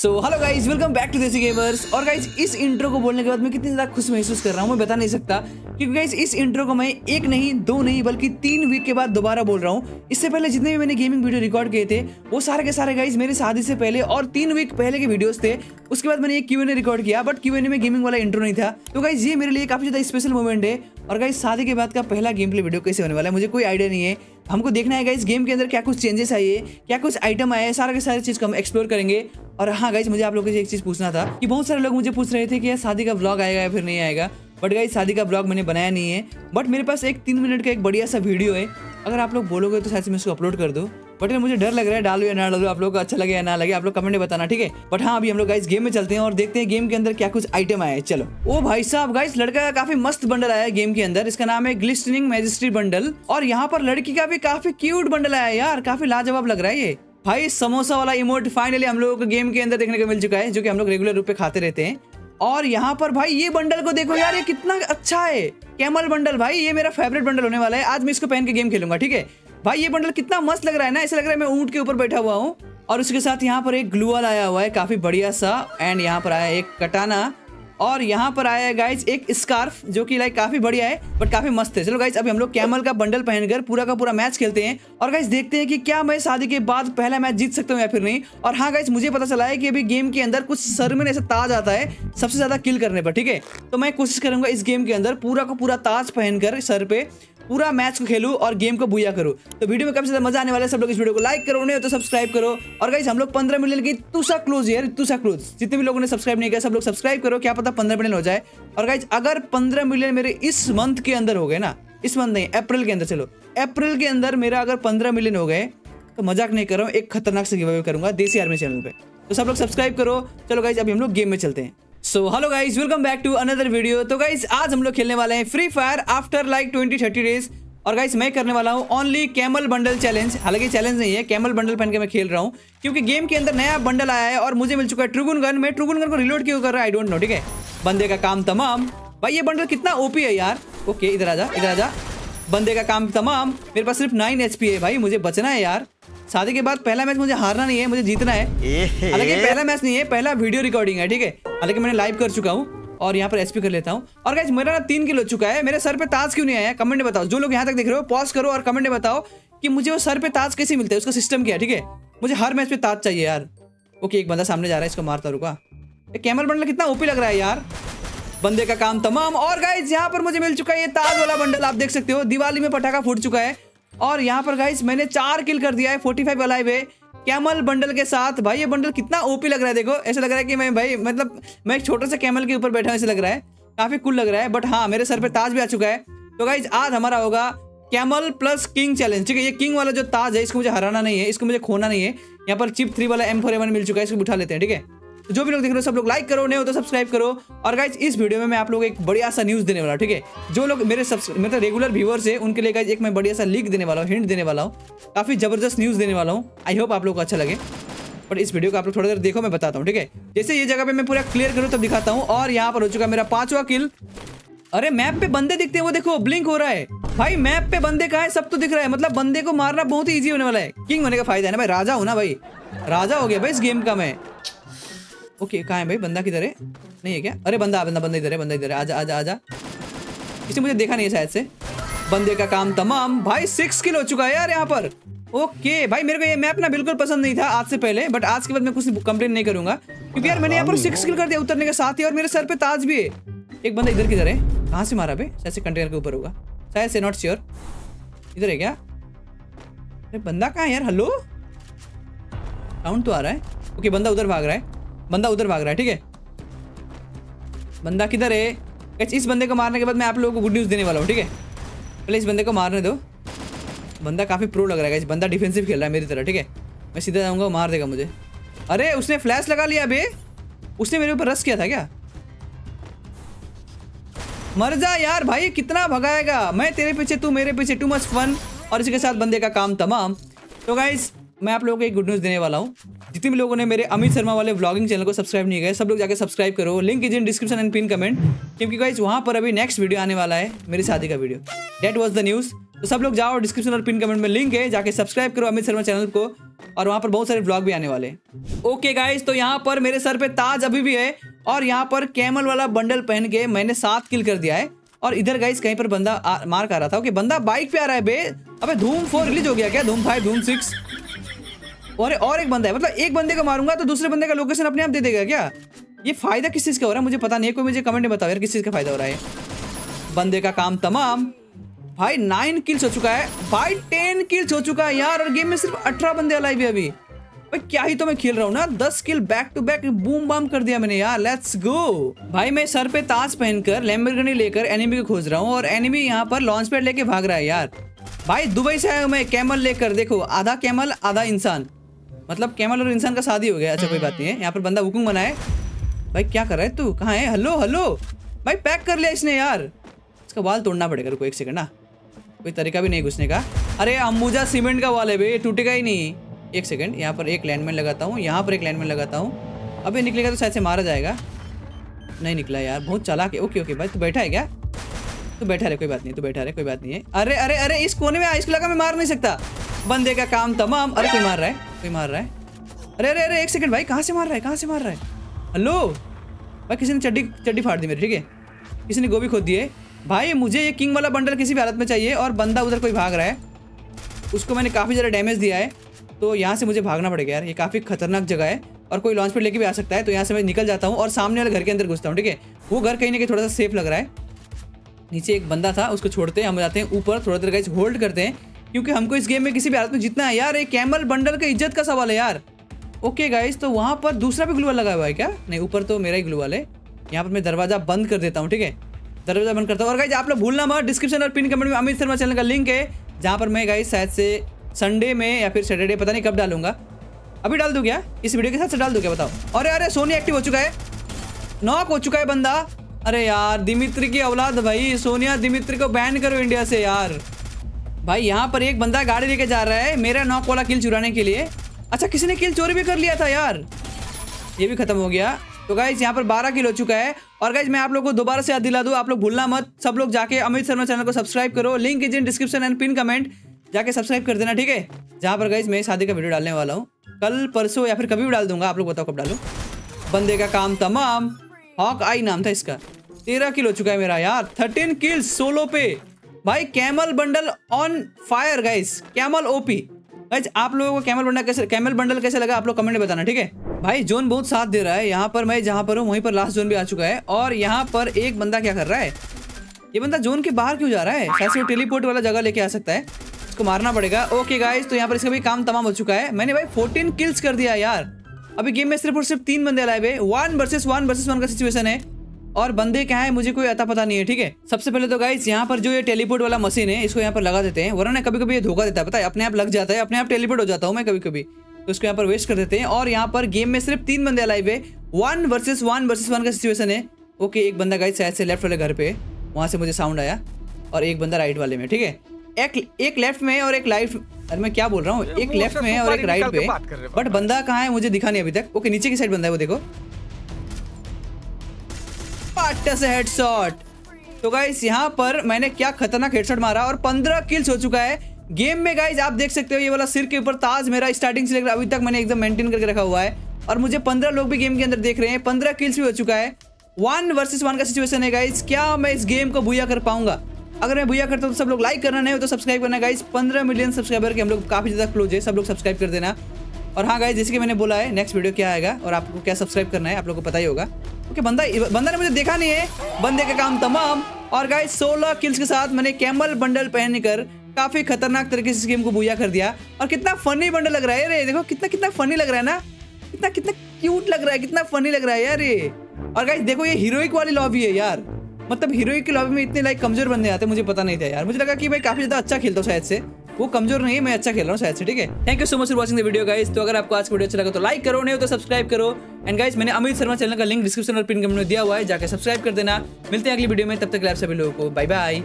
So hello guys, welcome back to Desi gamers. और guys, इस intro को बोलने के बाद मैं कितनी ज़्यादा खुश महसूस कर रहा हूँ मैं बता नहीं सकता, क्योंकि गाइज इस इंट्रो को मैं एक नहीं, दो नहीं, बल्कि 3 वीक के बाद दोबारा बोल रहा हूँ। इससे पहले जितने भी मैंने गेमिंग वीडियो रिकॉर्ड किए थे वो सारे के सारे गाइज मेरे शादी से पहले और 3 वीक पहले के वीडियोस थे। उसके बाद मैंने एक Q&A रिकॉर्ड किया, बट Q&A में गेमिंग वाला इंट्रो नहीं था। तो गाइज ये मेरे लिए काफ़ी ज़्यादा स्पेशल मोमेंट है। और गाइज शादी के बाद का पहला गेम प्ले वीडियो कैसे होने वाला है मुझे कोई आइडिया नहीं है। हमको देखना है गाइज गेम के अंदर क्या कुछ चेंजेस आई है, क्या कुछ आइटम आया है, सारा के सारी चीज़ को हम एक्सप्लोर करेंगे। और हाँ गाइज, मुझे आप लोगों से एक चीज़ पूछना था कि बहुत सारे लोग मुझे पूछ रहे थे कि यार शादी का व्लॉग आएगा या फिर नहीं आएगा। बट गाइज शादी का व्लॉग मैंने बनाया नहीं है, बट मेरे पास एक 3 मिनट का एक बढ़िया सा वीडियो है। अगर आप लोग बोलोगे तो शायद मैं इसको अपलोड कर दूँ, बट मुझे डर लग रहा है डालो या ना डालो। आप लोग को अच्छा लगे या ना लगे आप लोग कमेंट में बताना, ठीक है। बट हाँ, अभी हम लोग गाइस गेम में चलते हैं और देखते हैं गेम के अंदर क्या कुछ आइटम आया है। चलो। ओ भाई साहब, गाइस लड़का का काफी मस्त बंडल आया है गेम के अंदर। इसका नाम है ग्लिस्टनिंग मैजिस्ट्री बंडल। और यहाँ पर लड़की का भी काफी क्यूट बंडल आया है यार, काफी लाजवाब लग रहा है ये। भाई समोसा वाला इमोट फाइनली हम लोगों को गेम के अंदर देखने को मिल चुका है, जो कि हम लोग रेगुलर रूप पे खाते रहते हैं। और यहाँ पर भाई ये बंडल को देखो यार, ये कितना अच्छा है। कैमल बंडल, भाई ये मेरा फेवरेट बंडल होने वाला है। आज मैं इसको पहन के गेम खेलूंगा, ठीक है। भाई ये बंडल कितना मस्त लग रहा है ना, ऐसा लग रहा है मैं ऊंट के ऊपर बैठा हुआ हूँ। और उसके साथ यहाँ पर एक ग्लूअल आया हुआ है काफी बढ़िया सा। एंड यहाँ पर आया एक कटाना, और यहाँ पर आया है गाइज एक स्कार्फ, जो कि लाइक काफी बढ़िया है बट काफी मस्त है। चलो गाइज, अभी हम लोग कैमल का बंडल पहनकर पूरा का पूरा मैच खेलते हैं। और गाइज देखते हैं कि क्या मैं शादी के बाद पहला मैच जीत सकता हूँ या फिर नहीं। और हाँ गाइज, मुझे पता चला है कि अभी गेम के अंदर कुछ सर में ऐसा ताज आता है सबसे ज्यादा किल करने पर, ठीक है। तो मैं कोशिश करूंगा इस गेम के अंदर पूरा का पूरा ताज पहनकर सर पे पूरा मैच को खेलूँ और गेम को बुया करूँ। तो वीडियो में काफी ज्यादा मजा आने वाला है। सब लोग इस वीडियो को लाइक करो, नहीं तो सब्सक्राइब करो। और गाइज हम लोग 15 मिलियन की तुसा क्लोज यार, तुसा क्लोज। जितने भी लोगों ने सब्सक्राइब नहीं किया सब लोग सब्सक्राइब करो, क्या पता 15 मिलियन हो जाए। और गाइज अगर 15 मिलियन मेरे इस मंथ के अंदर हो गए ना, इस मंथ नहीं, अप्रैल के अंदर, चलो अप्रैल के अंदर मेरा अगर 15 मिलियन हो गए तो मजाक नहीं कर रहा हूँ, एक खतरनाक से गिव अवे करूंगा देसी आर्मी चैनल पे। तो सब लोग सब्सक्राइब करो। चलो गाइज अभी हम लोग गेम में चलते हैं। So hello guys, welcome back to another video. तो गाइज आज हम लोग खेलने वाले हैं Free Fire after like 20-30 days. और गाइज मैं करने वाला हूँ ओनली कैमल बंडल चैलेंज। हालांकि चैलेंज नहीं है, कैमल बंडल पहन के मैं खेल रहा हूँ क्योंकि गेम के अंदर नया बंडल आया है और मुझे मिल चुका है ट्रिगन गन। मैं ट्रिगन गन को रिलोड क्यों कर रहा है आई डोंट नो, ठीक है। बंदे का काम तमाम। भाई ये बंडल कितना ओपी है यार। ओके इधर आ जा, इधर आ जा। बंदे का काम तमाम। मेरे पास सिर्फ 9 HP है भाई, मुझे बचना है यार। शादी के बाद पहला मैच मुझे हारना नहीं है, मुझे जीतना है। हालांकि पहला मैच नहीं है, पहला वीडियो रिकॉर्डिंग है, ठीक है। हालांकि मैंने लाइव कर चुका हूँ और यहाँ पर एचपी कर लेता हूँ। और गाइस मेरा ना 3 किल हो चुका है। मेरे सर पे ताज क्यों नहीं आया कमेंट में बताओ। जो लोग यहाँ तक देख रहे हो पॉज करो और कमेंट में बताओ कि मुझे वो सर पे ताज कैसे मिलता है, उसका सिस्टम क्या है, ठीक है। मुझे हर मैच पे ताज चाहिए यार। ओके एक बंदा सामने जा रहा है, इसको मारता रुका। कैमल बंडल कितना ओपी लग रहा है यार। बंदे का काम तमाम। और गाइस यहाँ पर मुझे मिल चुका है ये ताज वाला बंडल, आप देख सकते हो। दिवाली में पटाखा फूट चुका है। और यहाँ पर गाइस मैंने 4 किल कर दिया है 45 अलाइव है कैमल बंडल के साथ। भाई ये बंडल कितना ओपी लग रहा है, देखो ऐसा लग रहा है कि मैं भाई मतलब मैं एक छोटे से कैमल के ऊपर बैठा हूँ, ऐसा लग रहा है काफी कूल लग रहा है। बट हाँ मेरे सर पे ताज भी आ चुका है। तो गाइज आज हमारा होगा कैमल प्लस किंग चैलेंज, ठीक है। ये किंग वाला जो ताज है इसको मुझे हराना नहीं है, इसको मुझे खोना नहीं है। यहाँ पर चिप 3 वाला M4A1 मिल चुका है, इसको उठा लेते हैं, ठीक है। तो जो भी लोग देख रहे हो सब लोग लाइक करो, नहीं हो तो सब्सक्राइब करो। और गाइज इस वीडियो में मैं आप लोग एक बढ़िया सा न्यूज़ देने वाला हूँ, ठीक है। जो लोग मेरे मतलब रेगुलर व्यूअर्स है उनके लिए गाइज एक मैं बढ़िया सा लीक देने वाला हूँ, हिंट देने वाला हूँ, काफ़ी जबरदस्त न्यूज़ देने वाला हूँ। आई होप आप लोग को अच्छा लगे। बट इस वीडियो को आप लोग थोड़ा देर देखो, मैं बताता हूँ, ठीक है। जैसे ये जगह पर मैं पूरा क्लियर करूँ तब दिखाता हूँ। और यहाँ पर हो चुका मेरा 5वां किल। अरे मैप पे बंदे दिखते हैं, वो देखो ब्लिंक हो रहा है। भाई मैप पे बंदे कहाँ है सब तो दिख रहा है, मतलब बंदे को मारना बहुत ही ईजी होने वाला है। किंग होने का फायदा है ना भाई, राजा हो ना भाई, राजा हो गया भाई इस गेम का मैं। ओके कहाँ है भाई बंदा, किधर है, नहीं है क्या? अरे बंदा बंदा बंदा इधर है, बंदा इधर है। आजा आजा आजा, इसने मुझे देखा नहीं है शायद से। बंदे का काम तमाम। भाई 6 किल हो चुका है यार यहाँ पर। ओके भाई मेरे को ये मैप ना बिल्कुल पसंद नहीं था आज से पहले, बट आज के बाद मैं कुछ कंप्लेन नहीं करूंगा क्योंकि यार मैंने यहाँ पर 6 किल कर दिया उतरने के साथ ही। और मेरे सर पे ताज भी है। एक बंदा इधर किधर है, कहाँ से मारा भाई, शायद से कंटेनर के ऊपर होगा शायद से, नॉट श्योर। इधर है क्या? अरे बंदा कहाँ है यार? हेलो साउंड तो आ रहा है। ओके बंदा उधर भाग रहा है, बंदा उधर भाग रहा है, ठीक है। बंदा किधर है? इस बंदे को मारने के बाद मैं आप लोगों को गुड न्यूज़ देने वाला हूँ, ठीक है। पहले इस बंदे को मारने दो, बंदा काफ़ी प्रो लग रहा है। बंदा डिफेंसिव खेल रहा है मेरी तरह, ठीक है। मैं सीधा जाऊँगा, मार देगा मुझे। अरे उसने फ्लैश लगा लिया बे, उसने मेरे ऊपर रश किया था क्या? मर जा यार। भाई कितना भगाएगा, मैं तेरे पीछे तू मेरे पीछे, टू मच फन। और इसके साथ बंदे का काम तमाम। तो गाइस मैं आप लोगों को एक गुड न्यूज़ देने वाला हूँ। जितने भी लोगों ने मेरे अमित शर्मा वाले व्लॉगिंग चैनल को सब्सक्राइब नहीं किया सब लोग जाकर सब्सक्राइब करो, link is in description and pin comment. क्योंकि गाइज वहाँ पर अभी नेक्स्ट वीडियो आने वाला है, मेरी शादी का video, date was the news. तो सब लोग जाओ, डिस्क्रिप्शन और पिन कमेंट में लिंक है, जाके सब्सक्राइब करो अमित शर्मा चैनल को। और वहाँ पर बहुत सारे व्लॉग भी आने वाले हैं। ओके गाइस, तो यहाँ पर मेरे सर पे ताज अभी भी है और यहाँ पर कैमल वाला बंडल पहन के मैंने 7 किल कर दिया है। और इधर गाइस कहीं पर बंदा मार कर आ रहा था। ओके, बंदा बाइक पे आ रहा है बे। अबे धूम 4 रिलीज हो गया क्या? धूम 5, धूम 6 और एक बंदा है। मतलब एक बंदे को मारूंगा तो दूसरे बंदे का लोकेशन अपने आप दे देगा क्या? ये फायदा किस चीज़ का हो रहा है मुझे पता नहीं है। कोई मुझे कमेंट में बताओ यार किस चीज़ का फायदा हो रहा है। बंदे का काम तमाम। भाई 9 किल्स हो चुका है, भाई 10 किल्स हो चुका है यार, और गेम में सिर्फ 18 बंदे अलाइव है अभी। भाई क्या ही तो मैं खेल रहा हूँ ना, 10 kill back to back boom bam कर दिया मैंने यार, लेट्स गो। भाई मैं सर पे ताज पहनकर लैम्बोर्गिनी लेकर एनिमी को खोज रहा हूँ और एनिमी यहाँ पर लॉन्च पैड लेके भाग रहा है यार। भाई दुबई से आया हूँ मैं कैमल लेकर, देखो आधा कैमल आधा इंसान, मतलब कैमल और इंसान का शादी हो गया। अच्छा कोई बात नहीं है। यहाँ पर बंदा हुकुम बना है। भाई क्या कर रहा है तू, कहाँ है? Hello hello. भाई पैक कर लिया इसने यार, इसका वाल तोड़ना पड़ेगा। रुको एक सेकंड ना, कोई तरीका भी नहीं घुसने का। अरे अंबुजा सीमेंट का वाल है भाई, टूटेगा ही नहीं। एक सेकंड, यहाँ पर एक लैंडमैन लगाता हूँ, यहाँ पर एक लैंडमैन लगाता हूँ। अबे निकलेगा तो शायद से मारा जाएगा। नहीं निकला यार, बहुत चालाक है। ओके ओके भाई, तू बैठा है क्या? तू बैठा रहे, कोई बात नहीं, तू बैठा रहे, कोई बात नहीं है। अरे अरे अरे इस कोने में, इसको लगा मैं मार नहीं सकता। बंदे का काम तमाम। अरे कोई मार रहा है, कोई मार रहा है। अरे अरे अरे एक सेकंड भाई, कहाँ से मार रहा है, कहाँ से मार रहा है? हेलो भाई, किसी ने चड्डी चड्डी फाड़ दी मेरी, ठीक है, किसी ने गोभी खोद दी है। भाई मुझे ये किंग वाला बंडल किसी भी हालत में चाहिए। और बंदा उधर कोई भाग रहा है, उसको मैंने काफ़ी ज़्यादा डैमेज दिया है, तो यहाँ से मुझे भागना पड़ेगा यार, ये काफ़ी खतरनाक जगह है और कोई लॉन्च पैड लेके भी आ सकता है। तो यहाँ से मैं निकल जाता हूँ और सामने वाले घर के अंदर घुसता हूँ, ठीक है। वो घर कहीं ना कहीं थोड़ा सा सेफ लग रहा है। नीचे एक बंदा था, उसको छोड़ते हैं, हम जाते हैं ऊपर, थोड़ा देर गाइस होल्ड करते हैं, क्योंकि हमको इस गेम में किसी भी हालत में जीतना है यार। ये कैमल बंडल की इज्जत का सवाल है यार। ओके गाइस, तो वहाँ पर दूसरा भी ग्लू वाल लगा हुआ है क्या? नहीं, ऊपर तो मेरा ही ग्लू वाल है। यहाँ पर मैं दरवाज़ा बंद कर देता हूँ, ठीक है, दरवाजा बंद करता हूँ। और गाइस आप लोग भूलना मत, डिस्क्रिप्शन और पिन कमेंट में अमित शर्मा चैनल का लिंक है, जहाँ पर मैं गाइस शायद से संडे में या फिर सैटरडे, पता नहीं कब डालूंगा। अभी डाल दूँ क्या? इस वीडियो के साथ से डाल दूँ क्या, बताओ। अरे अरे सोनी एक्टिव हो चुका है, नॉक हो चुका है बंदा। अरे यार दिमित्री की औलाद, भाई सोनिया दिमित्री को बैन करो इंडिया से यार। भाई यहाँ पर एक बंदा गाड़ी लेके जा रहा है मेरा नॉक वाला किल चुराने के लिए। अच्छा किसी ने किल चोरी भी कर लिया था यार, ये भी खत्म हो गया। तो गाइज यहाँ पर 12 किल हो चुका है। और गाइज मैं आप लोग को दोबारा से याद दिला दूँ, आप लोग भूलना मत, सब लोग जाके अमित शर्मा चैनल को सब्सक्राइब करो, link is in description and pin comment, जाके सब्सक्राइब कर देना, ठीक है। जहाँ पर गाइज मैं शादी का वीडियो डालने वाला हूँ, कल परसों या फिर कभी भी डाल दूंगा, आप लोग बताओ कब डालूँ। बंदे का काम तमाम, हॉक आई नाम था इसका। 13 किल हो चुका है मेरा यार, 13 किल सोलो पे। भाई camel bundle on fire guys, camel OP. Guys आप लोगों को कैमल बंडल कैसे लगा आप लोग कमेंट में बताना, ठीक है। भाई जोन बहुत साथ दे रहा है, यहाँ पर मैं जहाँ पर हूँ वहीं पर लास्ट जोन भी आ चुका है। और यहाँ पर एक बंदा क्या कर रहा है, ये बंदा जोन के बाहर क्यों जा रहा है? शायद वो टेलीपोर्ट वाला जगह लेके आ सकता है, इसको मारना पड़ेगा। ओके गाइज, तो यहाँ पर इसका भी काम तमाम हो चुका है। मैंने भाई 14 किल्स कर दिया यार। अभी गेम में सिर्फ और सिर्फ 3 बंदे अलाइव है, 1 वर्सेस 1 का सिचुएशन है। और बंदे क्या है मुझे कोई अता पता नहीं है, ठीक है। सबसे पहले तो गाइस यहाँ पर जो ये टेलीपोर्ट वाला मशीन है इसको यहाँ पर लगा देते हैं, वरना कभी कभी ये धोखा देता है, पता है, अपने आप लग जाता है, अपने आप टेलीपोर्ट हो जाता हूँ मैं कभी कभी, तो इसको यहाँ पर वेस्ट कर देते हैं। और यहाँ पर गेम में सिर्फ 3 बंदे अलाइव है, 1 वर्सेस 1 का सिचुएशन है। ओके एक बंदा गाइस शायद से लेफ्ट वाले घर पे, वहाँ से मुझे साउंड आया, और एक बंदा राइट वाले में, ठीक है। एक लेफ्ट में और एक राइट, अरे मैं क्या बोल रहा हूँ, एक लेफ्ट में और एक राइट पे, बट बंदा कहाँ है मुझे दिखा नहीं अभी तक। ओके नीचे की साइड बंदा है वो, देखो से हेडशॉट। तो गाइस यहाँ पर मैंने क्या खतरनाक हेडशॉट मारा और 15 किल्स हो चुका है गेम में। गाइस आप देख सकते हो ये वाला सिर के ऊपर ताज मेरा स्टार्टिंग से लेकर अभी तक मैंने एकदम मेंटेन करके रखा हुआ है। और मुझे 15 लोग भी गेम के अंदर देख रहे हैं, 15 किल्स भी हो चुका है, 1 वर्सेस 1 का सिचुएशन है गाइस। क्या मैं इस गेम को भूया कर पाऊंगा? अगर मैं भूया करता हूँ तो सब लोग लाइक करना, नहीं हो तो सब्सक्राइब करना गाइस। 15 मिलियन सब्सक्राइबर के हम लोग काफी ज्यादा क्लोज है, सब लोग सब्सक्राइब कर देना। और हाँ गाइस जैसे कि मैंने बोला है नेक्स्ट वीडियो क्या आएगा और आपको क्या सब्सक्राइब करना है आप लोग को पता ही होगा। ओके बंदा ने मुझे देखा नहीं है, बंदे का काम तमाम। और गाइस 16 किल्स के साथ मैंने कैमल बंडल पहनकर काफी खतरनाक तरीके से इस गेम को बुझा कर दिया। और कितना फनी बंडल लग रहा है रे, देखो कितना फनी लग रहा है ना, कितना क्यूट लग रहा है, कितना फनी लग रहा है यार ये। और गाइस देखो ये हीरोइक वाली लॉबी है यार, मतलब हीरोइक की लॉबी में इतने लाइक कमजोर बंदे आते हैं मुझे पता नहीं था यार। मुझे लगा कि मैं काफी ज्यादा अच्छा खेलता हूँ शायद से, वो कमजोर नहीं है, मैं अच्छा खेल रहा हूँ शायद से, ठीक है। Thank you so much for watching the video guys. तो अगर आपको आज का वीडियो अच्छा लगा तो लाइक करो, नहीं हो तो सब्सक्राइब करो। एंड गाइस मैंने अमित शर्मा चैनल का लिंक डिस्क्रिप्शन और पिन कमेंट में दिया हुआ है, जाकर सब्सक्राइब कर देना। मिलते हैं अगली वीडियो में, तब तक आप सभी लोगों को बाय बाय।